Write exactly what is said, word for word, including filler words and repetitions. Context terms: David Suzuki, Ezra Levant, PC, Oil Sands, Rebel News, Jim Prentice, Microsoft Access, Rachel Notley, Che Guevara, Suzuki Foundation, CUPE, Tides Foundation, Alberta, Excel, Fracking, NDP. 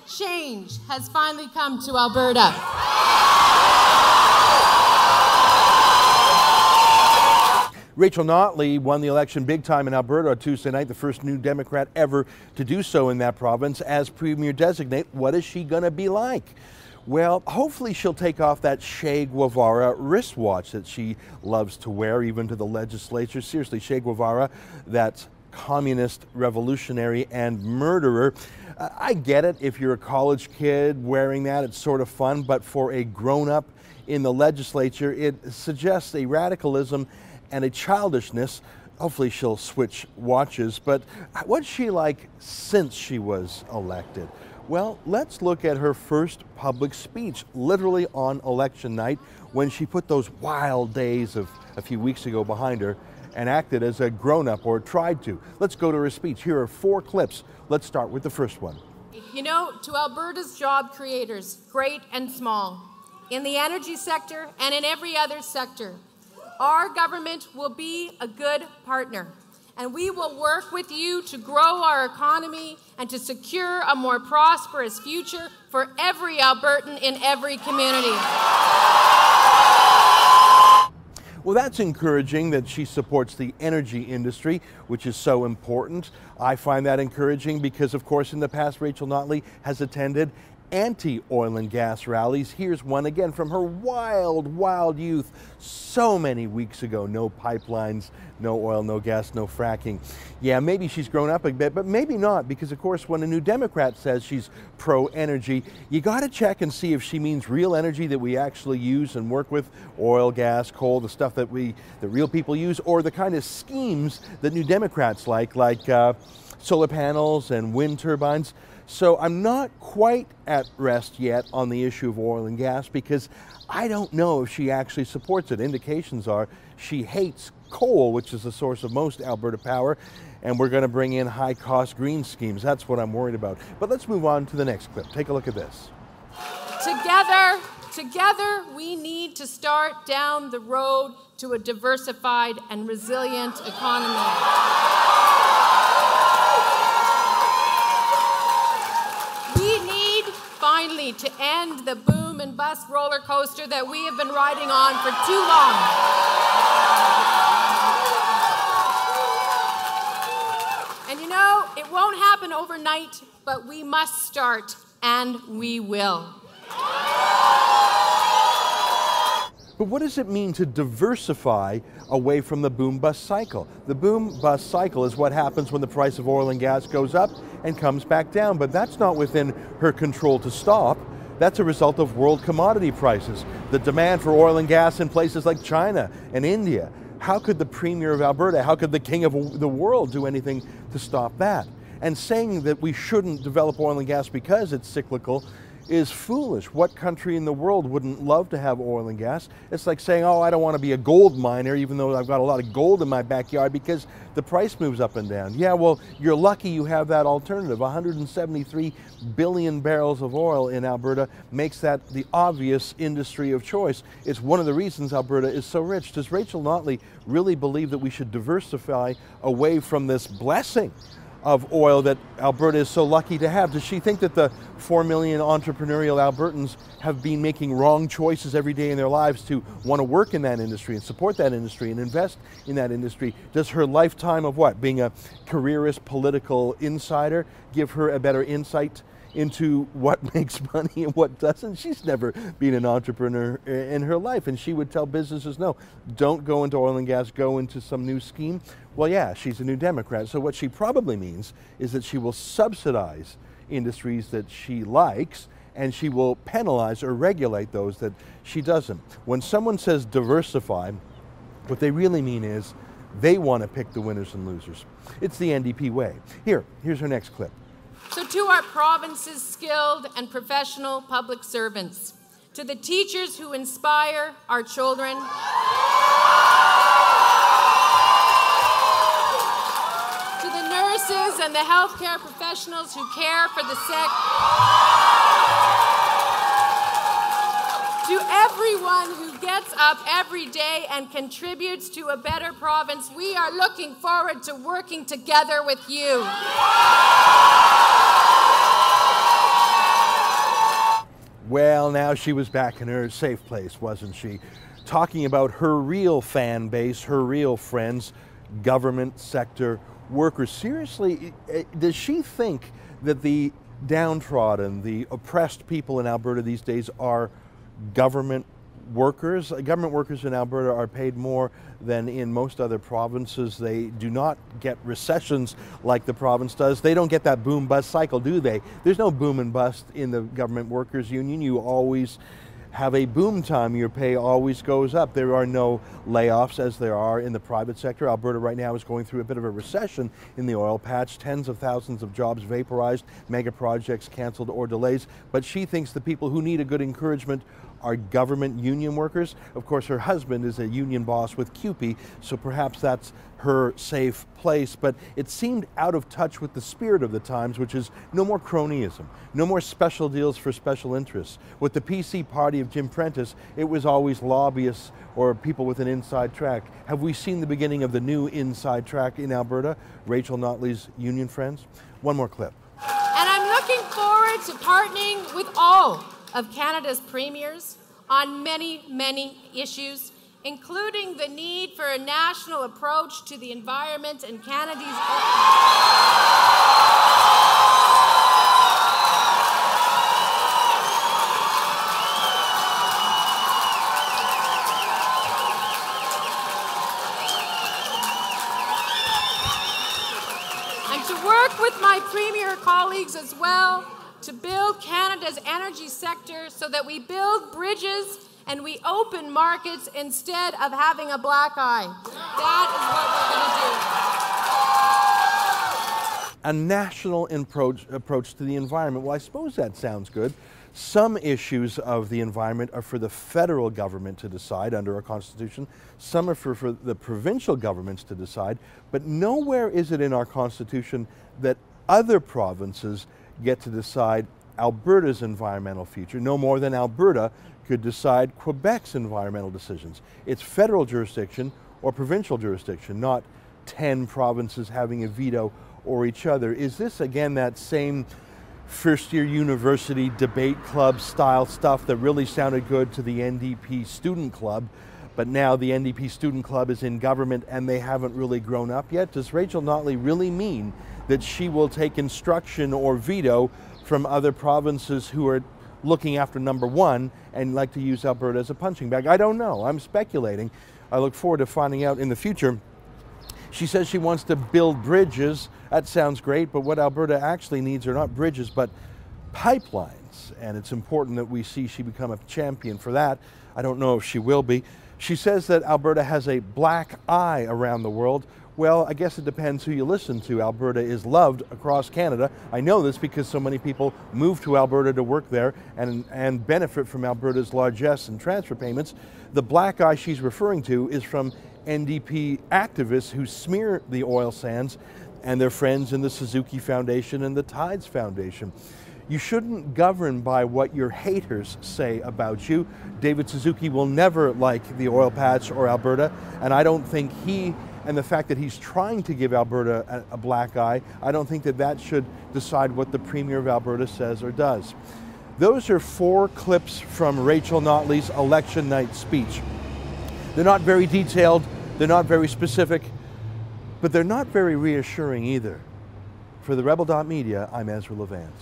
that change has finally come to Alberta. Rachel Notley won the election big time in Alberta Tuesday night, the first new Democrat ever to do so in that province as Premier-designate. What is she going to be like? Well, hopefully she'll take off that Che Guevara wristwatch that she loves to wear, even to the legislature. Seriously, Che Guevara, that communist revolutionary and murderer. Uh, I get it. If you're a college kid wearing that, it's sort of fun. But for a grown-up in the legislature, it suggests a radicalism and a childishness. Hopefully she'll switch watches. But what's she like since she was elected? Well, let's look at her first public speech, literally on election night, when she put those wild days of a few weeks ago behind her and acted as a grown-up, or tried to. Let's go to her speech. Here are four clips. Let's start with the first one. You know, to Alberta's job creators, great and small, in the energy sector and in every other sector, our government will be a good partner. And we will work with you to grow our economy and to secure a more prosperous future for every Albertan in every community. Well, that's encouraging that she supports the energy industry, which is so important. I find that encouraging because, of course, in the past, Rachel Notley has attended anti-oil and gas rallies. Here's one again from her wild, wild youth so many weeks ago. No pipelines, no oil, no gas, no fracking. Yeah, maybe she's grown up a bit, but maybe not, because of course when a new Democrat says she's pro-energy, you got to check and see if she means real energy that we actually use and work with, oil, gas, coal, the stuff that we, that real people use, or the kind of schemes that new Democrats like, like uh, solar panels and wind turbines. So I'm not quite at rest yet on the issue of oil and gas because I don't know if she actually supports it. Indications are she hates coal, which is the source of most Alberta power, and we're going to bring in high-cost green schemes. That's what I'm worried about. But let's move on to the next clip. Take a look at this. Together, together we need to start down the road to a diversified and resilient economy. Finally, to end the boom and bust roller coaster that we have been riding on for too long. And you know, it won't happen overnight, but we must start, and we will. But what does it mean to diversify away from the boom-bust cycle? The boom-bust cycle is what happens when the price of oil and gas goes up and comes back down, but that's not within her control to stop. That's a result of world commodity prices, the demand for oil and gas in places like China and India. How could the Premier of Alberta, how could the King of the world do anything to stop that? And saying that we shouldn't develop oil and gas because it's cyclical is foolish. What country in the world wouldn't love to have oil and gas? It's like saying, oh, I don't want to be a gold miner even though I've got a lot of gold in my backyard because the price moves up and down. Yeah, well, you're lucky you have that alternative. one hundred seventy-three billion barrels of oil in Alberta makes that the obvious industry of choice. It's one of the reasons Alberta is so rich. Does Rachel Notley really believe that we should diversify away from this blessing of oil that Alberta is so lucky to have? Does she think that the four million entrepreneurial Albertans have been making wrong choices every day in their lives to want to work in that industry and support that industry and invest in that industry? Does her lifetime of what, being a careerist political insider, give her a better insight into what makes money and what doesn't? She's never been an entrepreneur in her life, and she would tell businesses, no, don't go into oil and gas, go into some new scheme. Well, yeah, she's a new Democrat, so what she probably means is that she will subsidize industries that she likes, and she will penalize or regulate those that she doesn't. When someone says diversify, what they really mean is they want to pick the winners and losers. It's the N D P way. Here, here's her next clip. So to our province's skilled and professional public servants, to the teachers who inspire our children, to the nurses and the healthcare professionals who care for the sick, to everyone who gets up every day and contributes to a better province, we are looking forward to working together with you. Well, now she was back in her safe place, wasn't she? Talking about her real fan base, her real friends, government sector workers. Seriously, does she think that the downtrodden, the oppressed people in Alberta these days are government workers? Government workers in Alberta are paid more than in most other provinces. They do not get recessions like the province does. They don't get that boom bust cycle, do they? There's no boom and bust in the government workers union. You always have a boom time. Your pay always goes up. There are no layoffs as there are in the private sector. Alberta right now is going through a bit of a recession in the oil patch. Tens of thousands of jobs vaporized, mega projects canceled or delays. But she thinks the people who need a good encouragement are government union workers. Of course, her husband is a union boss with CUPE, so perhaps that's her safe place, but it seemed out of touch with the spirit of the times, which is no more cronyism, no more special deals for special interests. With the P C party of Jim Prentice, it was always lobbyists or people with an inside track. Have we seen the beginning of the new inside track in Alberta, Rachel Notley's union friends? One more clip. And I'm looking forward to partnering with all of Canada's premiers on many, many issues, including the need for a national approach to the environment and Canada's... and to work with my premier colleagues as well to build Canada's energy sector so that we build bridges and we open markets instead of having a black eye. That is what we're going to do. A national approach, approach to the environment. Well, I suppose that sounds good. Some issues of the environment are for the federal government to decide under our constitution. Some are for, for the provincial governments to decide. But nowhere is it in our constitution that other provinces get to decide Alberta's environmental future, no more than Alberta could decide Quebec's environmental decisions. It's federal jurisdiction or provincial jurisdiction, not ten provinces having a veto or each other. Is this again that same first-year university debate club style stuff that really sounded good to the N D P student club, but now the N D P student club is in government and they haven't really grown up yet? Does Rachel Notley really mean that she will take instruction or veto from other provinces who are looking after number one and like to use Alberta as a punching bag? I don't know. I'm speculating. I look forward to finding out in the future. She says she wants to build bridges. That sounds great, but what Alberta actually needs are not bridges, but pipelines. And it's important that we see she become a champion for that. I don't know if she will be. She says that Alberta has a black eye around the world. Well, I guess it depends who you listen to. Alberta is loved across Canada. I know this because so many people move to Alberta to work there and, and benefit from Alberta's largesse and transfer payments. The black eye she's referring to is from N D P activists who smear the oil sands and their friends in the Suzuki Foundation and the Tides Foundation. You shouldn't govern by what your haters say about you. David Suzuki will never like the oil patch or Alberta, and I don't think he and the fact that he's trying to give Alberta a, a black eye, I don't think that that should decide what the Premier of Alberta says or does. Those are four clips from Rachel Notley's election night speech. They're not very detailed, they're not very specific, but they're not very reassuring either. For the Rebel dot media, I'm Ezra Levant.